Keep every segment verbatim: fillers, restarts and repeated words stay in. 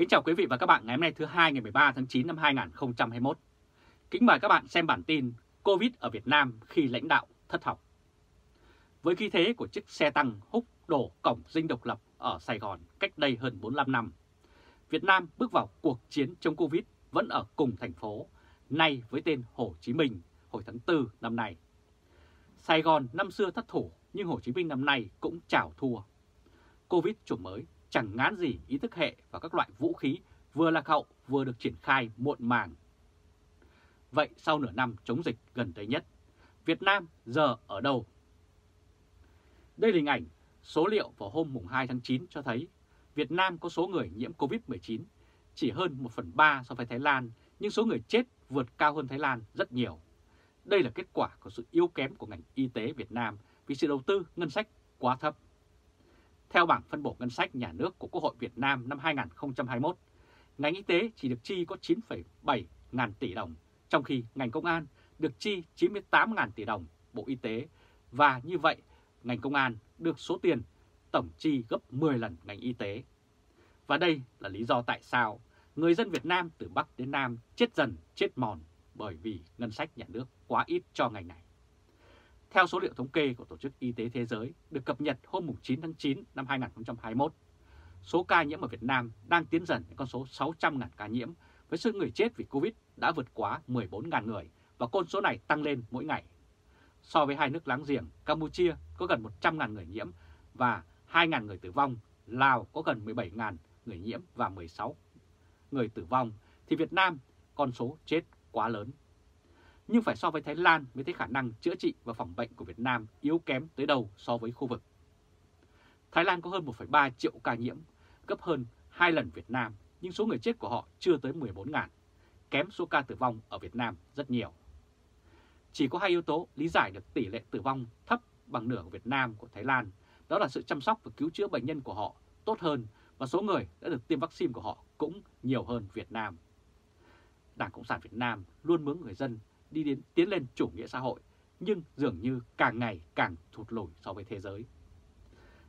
Kính chào quý vị và các bạn, ngày hôm nay thứ hai ngày mười ba tháng chín năm hai nghìn không trăm hai mươi mốt. Kính mời các bạn xem bản tin Covid ở Việt Nam khi lãnh đạo thất học. Với khí thế của chiếc xe tăng húc đổ cổng dinh độc lập ở Sài Gòn cách đây hơn bốn mươi lăm năm, Việt Nam bước vào cuộc chiến chống Covid vẫn ở cùng thành phố, nay với tên Hồ Chí Minh hồi tháng tư năm nay. Sài Gòn năm xưa thất thủ nhưng Hồ Chí Minh năm nay cũng chảo thua. Covid chủng mới chẳng ngán gì ý thức hệ và các loại vũ khí vừa lạc hậu vừa được triển khai muộn màng. Vậy sau nửa năm chống dịch gần tới nhất, Việt Nam giờ ở đâu? Đây là hình ảnh số liệu vào hôm hai tháng chín cho thấy Việt Nam có số người nhiễm Covid mười chín chỉ hơn một phần ba so với Thái Lan, nhưng số người chết vượt cao hơn Thái Lan rất nhiều. Đây là kết quả của sự yếu kém của ngành y tế Việt Nam vì sự đầu tư ngân sách quá thấp. Theo bảng phân bổ ngân sách nhà nước của Quốc hội Việt Nam năm hai nghìn không trăm hai mươi mốt, ngành y tế chỉ được chi có chín phẩy bảy ngàn tỷ đồng, trong khi ngành công an được chi chín mươi tám ngàn tỷ đồng Bộ Y tế. Và như vậy, ngành công an được số tiền tổng chi gấp mười lần ngành y tế. Và đây là lý do tại sao người dân Việt Nam từ Bắc đến Nam chết dần, chết mòn bởi vì ngân sách nhà nước quá ít cho ngành này. Theo số liệu thống kê của Tổ chức Y tế Thế giới được cập nhật hôm chín tháng chín năm hai nghìn không trăm hai mươi mốt, số ca nhiễm ở Việt Nam đang tiến dần đến con số sáu trăm ngàn ca nhiễm, với số người chết vì Covid đã vượt quá mười bốn ngàn người và con số này tăng lên mỗi ngày. So với hai nước láng giềng, Campuchia có gần một trăm ngàn người nhiễm và hai ngàn người tử vong, Lào có gần mười bảy ngàn người nhiễm và mười sáu người tử vong, thì Việt Nam con số chết quá lớn. Nhưng phải so với Thái Lan mới thấy khả năng chữa trị và phòng bệnh của Việt Nam yếu kém tới đâu so với khu vực. Thái Lan có hơn một phẩy ba triệu ca nhiễm, gấp hơn hai lần Việt Nam, nhưng số người chết của họ chưa tới mười bốn ngàn, kém số ca tử vong ở Việt Nam rất nhiều. Chỉ có hai yếu tố lý giải được tỷ lệ tử vong thấp bằng nửa của Việt Nam của Thái Lan, đó là sự chăm sóc và cứu chữa bệnh nhân của họ tốt hơn và số người đã được tiêm vaccine của họ cũng nhiều hơn Việt Nam. Đảng Cộng sản Việt Nam luôn muốn người dân đi đến tiến lên chủ nghĩa xã hội, nhưng dường như càng ngày càng thụt lùi so với thế giới.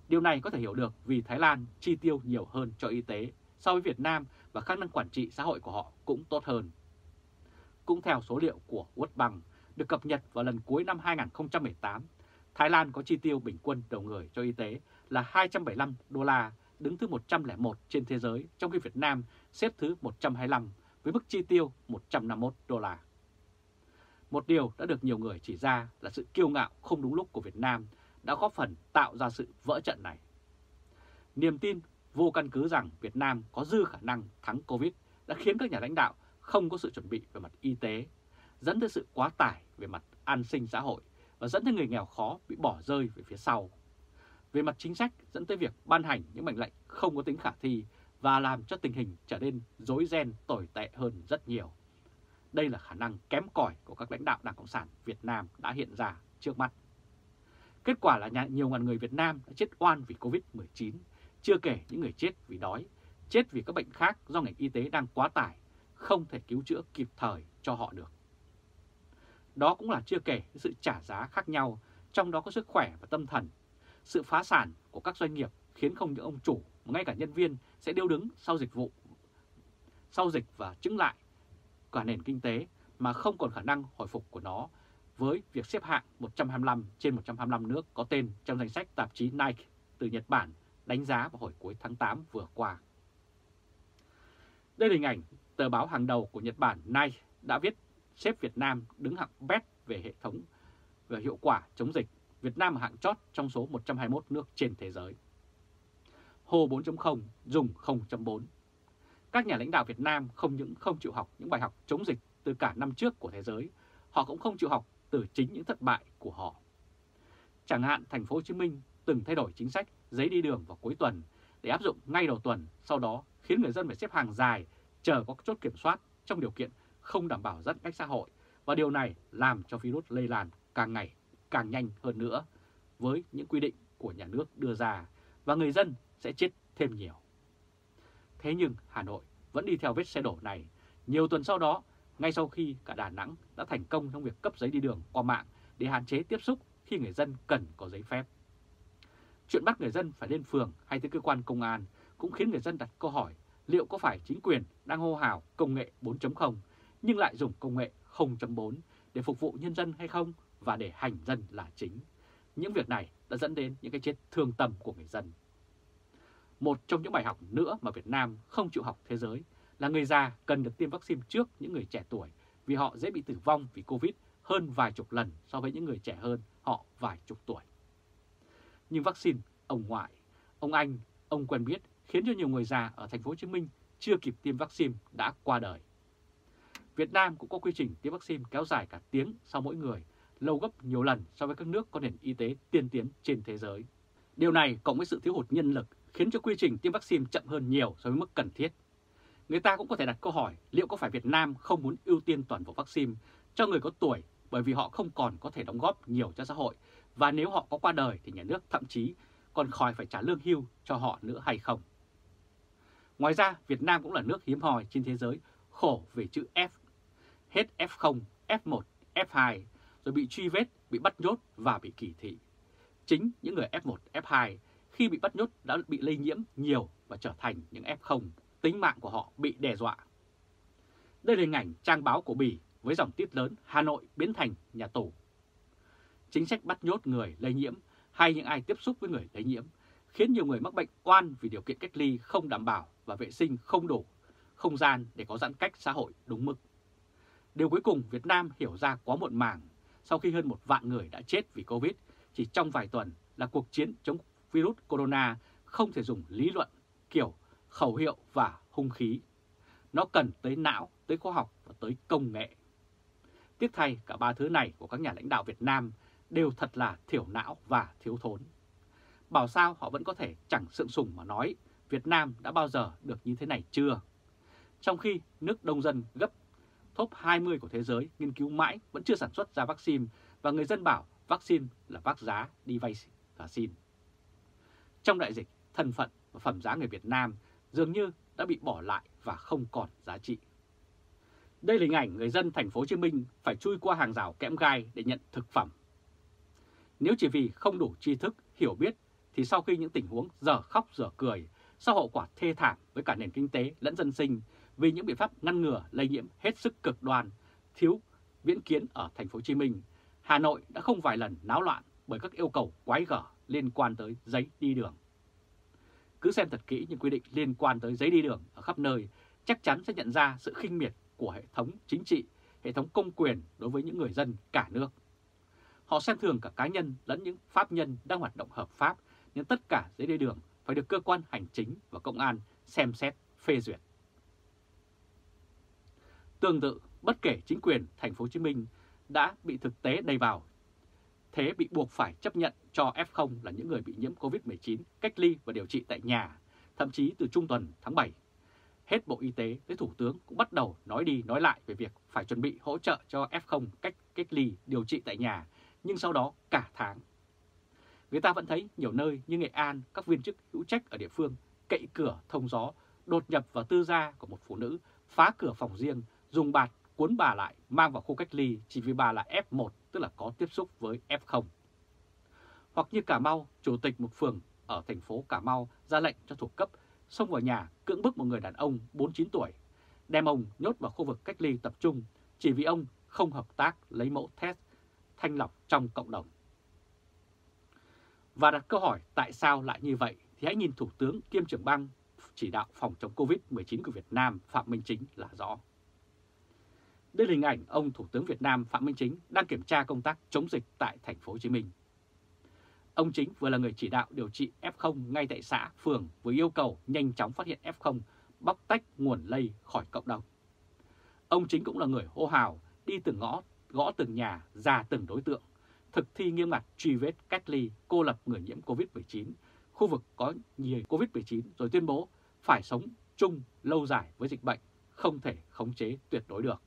Điều này có thể hiểu được vì Thái Lan chi tiêu nhiều hơn cho y tế so với Việt Nam và khả năng quản trị xã hội của họ cũng tốt hơn. Cũng theo số liệu của World Bank được cập nhật vào lần cuối năm hai nghìn không trăm mười tám, Thái Lan có chi tiêu bình quân đầu người cho y tế là hai trăm bảy mươi lăm đô la, đứng thứ một trăm lẻ một trên thế giới, trong khi Việt Nam xếp thứ một trăm hai mươi lăm với mức chi tiêu một trăm năm mươi mốt đô la. Một điều đã được nhiều người chỉ ra là sự kiêu ngạo không đúng lúc của Việt Nam đã góp phần tạo ra sự vỡ trận này. Niềm tin vô căn cứ rằng Việt Nam có dư khả năng thắng Covid đã khiến các nhà lãnh đạo không có sự chuẩn bị về mặt y tế, dẫn tới sự quá tải về mặt an sinh xã hội và dẫn tới người nghèo khó bị bỏ rơi về phía sau. Về mặt chính sách dẫn tới việc ban hành những mệnh lệnh không có tính khả thi và làm cho tình hình trở nên rối ren tồi tệ hơn rất nhiều. Đây là khả năng kém cỏi của các lãnh đạo Đảng Cộng sản Việt Nam đã hiện ra trước mắt. Kết quả là nhiều ngàn người Việt Nam đã chết oan vì Covid mười chín, chưa kể những người chết vì đói, chết vì các bệnh khác do ngành y tế đang quá tải, không thể cứu chữa kịp thời cho họ được. Đó cũng là chưa kể sự trả giá khác nhau, trong đó có sức khỏe và tâm thần. Sự phá sản của các doanh nghiệp khiến không những ông chủ mà ngay cả nhân viên sẽ điêu đứng sau dịch vụ, sau dịch và chứng lại cả nền kinh tế mà không còn khả năng hồi phục của nó, với việc xếp hạng một trăm hai mươi lăm trên một trăm hai mươi lăm nước có tên trong danh sách tạp chí Nike từ Nhật Bản đánh giá vào hồi cuối tháng tám vừa qua. Đây là hình ảnh tờ báo hàng đầu của Nhật Bản Nike đã viết xếp Việt Nam đứng hạng bét về hệ thống và hiệu quả chống dịch. Việt Nam hạng chót trong số một trăm hai mươi mốt nước trên thế giới. Hồ bốn chấm không, dùng không chấm bốn. Các nhà lãnh đạo Việt Nam không những không chịu học những bài học chống dịch từ cả năm trước của thế giới, họ cũng không chịu học từ chính những thất bại của họ. Chẳng hạn thành phố Hồ Chí Minh từng thay đổi chính sách giấy đi đường vào cuối tuần để áp dụng ngay đầu tuần, sau đó khiến người dân phải xếp hàng dài chờ có chốt kiểm soát trong điều kiện không đảm bảo giãn cách xã hội, và điều này làm cho virus lây lan càng ngày càng nhanh hơn nữa với những quy định của nhà nước đưa ra, và người dân sẽ chết thêm nhiều. Thế nhưng Hà Nội vẫn đi theo vết xe đổ này. Nhiều tuần sau đó, ngay sau khi cả Đà Nẵng đã thành công trong việc cấp giấy đi đường qua mạng để hạn chế tiếp xúc khi người dân cần có giấy phép. Chuyện bắt người dân phải lên phường hay tới cơ quan công an cũng khiến người dân đặt câu hỏi liệu có phải chính quyền đang hô hào công nghệ bốn chấm không nhưng lại dùng công nghệ không chấm bốn để phục vụ nhân dân hay không và để hành dân là chính. Những việc này đã dẫn đến những cái chết thương tâm của người dân. Một trong những bài học nữa mà Việt Nam không chịu học thế giới là người già cần được tiêm vaccine trước những người trẻ tuổi vì họ dễ bị tử vong vì Covid hơn vài chục lần so với những người trẻ hơn họ vài chục tuổi. Nhưng vaccine ông ngoại, ông anh, ông quen biết khiến cho nhiều người già ở thành phố Hồ Chí Minh chưa kịp tiêm vaccine đã qua đời. Việt Nam cũng có quy trình tiêm vaccine kéo dài cả tiếng sau mỗi người, lâu gấp nhiều lần so với các nước có nền y tế tiên tiến trên thế giới. Điều này cộng với sự thiếu hụt nhân lực khiến cho quy trình tiêm vaccine chậm hơn nhiều so với mức cần thiết. Người ta cũng có thể đặt câu hỏi liệu có phải Việt Nam không muốn ưu tiên toàn bộ vaccine cho người có tuổi bởi vì họ không còn có thể đóng góp nhiều cho xã hội và nếu họ có qua đời thì nhà nước thậm chí còn khỏi phải trả lương hưu cho họ nữa hay không. Ngoài ra, Việt Nam cũng là nước hiếm hoi trên thế giới khổ về chữ F. Hết F không, F một, F hai, rồi bị truy vết, bị bắt nhốt và bị kỳ thị. Chính những người F một, F hai khi bị bắt nhốt đã bị lây nhiễm nhiều và trở thành những F không, tính mạng của họ bị đe dọa. Đây là hình ảnh trang báo của Bỉ với dòng tít lớn Hà Nội biến thành nhà tù. Chính sách bắt nhốt người lây nhiễm hay những ai tiếp xúc với người lây nhiễm khiến nhiều người mắc bệnh oan vì điều kiện cách ly không đảm bảo và vệ sinh không đủ, không gian để có giãn cách xã hội đúng mức. Điều cuối cùng Việt Nam hiểu ra quá muộn màng sau khi hơn một vạn người đã chết vì Covid chỉ trong vài tuần là cuộc chiến chống virus corona không thể dùng lý luận, kiểu, khẩu hiệu và hung khí. Nó cần tới não, tới khoa học và tới công nghệ. Tiếc thay cả ba thứ này của các nhà lãnh đạo Việt Nam đều thật là thiểu não và thiếu thốn. Bảo sao họ vẫn có thể chẳng sượng sùng mà nói Việt Nam đã bao giờ được như thế này chưa? Trong khi nước đông dân gấp top hai mươi của thế giới nghiên cứu mãi vẫn chưa sản xuất ra vaccine và người dân bảo vaccine là vác giá đi vay và xin. Trong đại dịch, thân phận và phẩm giá người Việt Nam dường như đã bị bỏ lại và không còn giá trị. Đây là hình ảnh người dân thành phố Hồ Chí Minh phải chui qua hàng rào kẽm gai để nhận thực phẩm. Nếu chỉ vì không đủ tri thức, hiểu biết thì sau khi những tình huống dở khóc dở cười, sau hậu quả thê thảm với cả nền kinh tế lẫn dân sinh vì những biện pháp ngăn ngừa lây nhiễm hết sức cực đoan, thiếu viễn kiến ở thành phố Hồ Chí Minh, Hà Nội đã không vài lần náo loạn bởi các yêu cầu quái gở liên quan tới giấy đi đường. Cứ xem thật kỹ những quy định liên quan tới giấy đi đường ở khắp nơi, chắc chắn sẽ nhận ra sự khinh miệt của hệ thống chính trị, hệ thống công quyền đối với những người dân cả nước. Họ xem thường cả cá nhân lẫn những pháp nhân đang hoạt động hợp pháp, nên tất cả giấy đi đường phải được cơ quan hành chính và công an xem xét, phê duyệt. Tương tự, bất kể chính quyền thành phố Hồ Chí Minh đã bị thực tế đầy vào, thế bị buộc phải chấp nhận cho F không là những người bị nhiễm Covid mười chín cách ly và điều trị tại nhà, thậm chí từ trung tuần tháng bảy. Hết Bộ Y tế tới Thủ tướng cũng bắt đầu nói đi nói lại về việc phải chuẩn bị hỗ trợ cho F không cách cách ly điều trị tại nhà, nhưng sau đó cả tháng. Người ta vẫn thấy nhiều nơi như Nghệ An, các viên chức hữu trách ở địa phương cậy cửa thông gió, đột nhập vào tư gia của một phụ nữ, phá cửa phòng riêng, dùng bạt cuốn bà lại, mang vào khu cách ly chỉ vì bà là F một, tức là có tiếp xúc với F không. Hoặc như Cà Mau, chủ tịch một phường ở thành phố Cà Mau ra lệnh cho thuộc cấp xông vào nhà cưỡng bức một người đàn ông bốn mươi chín tuổi, đem ông nhốt vào khu vực cách ly tập trung chỉ vì ông không hợp tác lấy mẫu test thanh lọc trong cộng đồng. Và đặt câu hỏi tại sao lại như vậy thì hãy nhìn Thủ tướng kiêm trưởng ban chỉ đạo phòng chống Covid mười chín của Việt Nam Phạm Minh Chính là rõ. Đây là hình ảnh ông Thủ tướng Việt Nam Phạm Minh Chính đang kiểm tra công tác chống dịch tại thành phố Hồ Chí Minh. Ông Chính vừa là người chỉ đạo điều trị F không ngay tại xã, phường với yêu cầu nhanh chóng phát hiện F không, bóc tách nguồn lây khỏi cộng đồng. Ông Chính cũng là người hô hào đi từng ngõ, gõ từng nhà, ra từng đối tượng, thực thi nghiêm ngặt truy vết, cách ly, cô lập người nhiễm Covid mười chín, khu vực có nhiều Covid mười chín rồi tuyên bố phải sống chung lâu dài với dịch bệnh, không thể khống chế tuyệt đối được.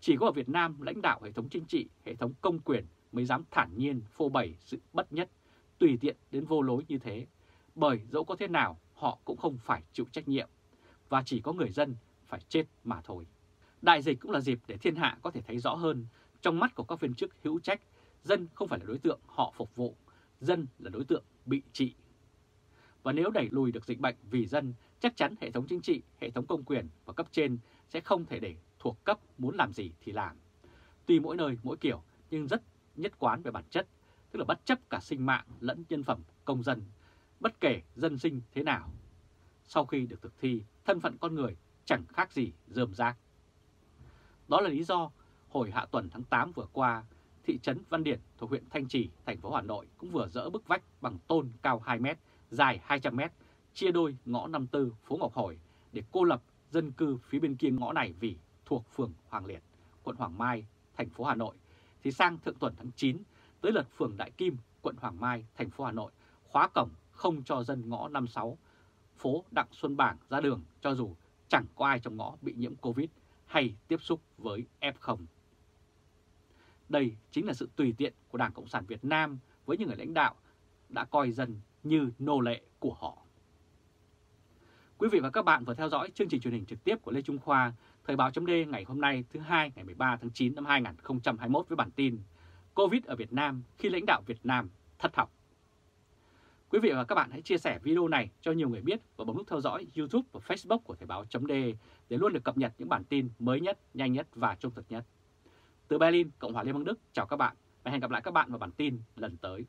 Chỉ có ở Việt Nam, lãnh đạo hệ thống chính trị, hệ thống công quyền mới dám thản nhiên phô bày sự bất nhất, tùy tiện đến vô lối như thế, bởi dẫu có thế nào họ cũng không phải chịu trách nhiệm, và chỉ có người dân phải chết mà thôi. Đại dịch cũng là dịp để thiên hạ có thể thấy rõ hơn, trong mắt của các viên chức hữu trách, dân không phải là đối tượng họ phục vụ, dân là đối tượng bị trị. Và nếu đẩy lùi được dịch bệnh vì dân, Chắc chắn hệ thống chính trị, hệ thống công quyền và cấp trên sẽ không thể để thuộc cấp muốn làm gì thì làm. Tuy mỗi nơi mỗi kiểu nhưng rất nhất quán về bản chất, tức là bất chấp cả sinh mạng lẫn nhân phẩm công dân, bất kể dân sinh thế nào. Sau khi được thực thi, thân phận con người chẳng khác gì rơm rác. Đó là lý do hồi hạ tuần tháng tám vừa qua, thị trấn Văn Điển thuộc huyện Thanh Trì, thành phố Hà Nội cũng vừa dỡ bức vách bằng tôn cao hai mét, dài hai trăm mét, chia đôi ngõ năm mươi tư phố Ngọc Hồi để cô lập dân cư phía bên kia ngõ này vì thuộc phường Hoàng Liệt, quận Hoàng Mai, thành phố Hà Nội. Thì sang thượng tuần tháng chín, tới lượt phường Đại Kim, quận Hoàng Mai, thành phố Hà Nội khóa cổng không cho dân ngõ năm mươi sáu phố Đặng Xuân Bảng ra đường, cho dù chẳng có ai trong ngõ bị nhiễm Covid hay tiếp xúc với ép không. Đây chính là sự tùy tiện của Đảng Cộng sản Việt Nam với những người lãnh đạo đã coi dân như nô lệ của họ. Quý vị và các bạn vừa theo dõi chương trình truyền hình trực tiếp của Lê Trung Khoa, Thời báo chấm D ngày hôm nay thứ Hai ngày mười ba tháng chín năm hai nghìn không trăm hai mươi mốt với bản tin Covid ở Việt Nam khi lãnh đạo Việt Nam thất học. Quý vị và các bạn hãy chia sẻ video này cho nhiều người biết và bấm nút theo dõi YouTube và Facebook của Thời báo chấm D để luôn được cập nhật những bản tin mới nhất, nhanh nhất và trung thực nhất. Từ Berlin, Cộng hòa Liên bang Đức, chào các bạn và hẹn gặp lại các bạn vào bản tin lần tới.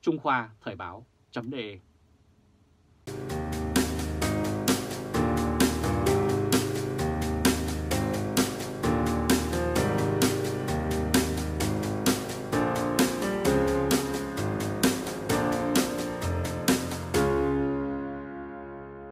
Trung Khoa, Thời báo chấm D.